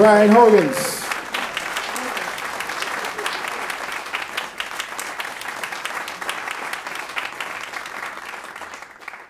Brian Hogan.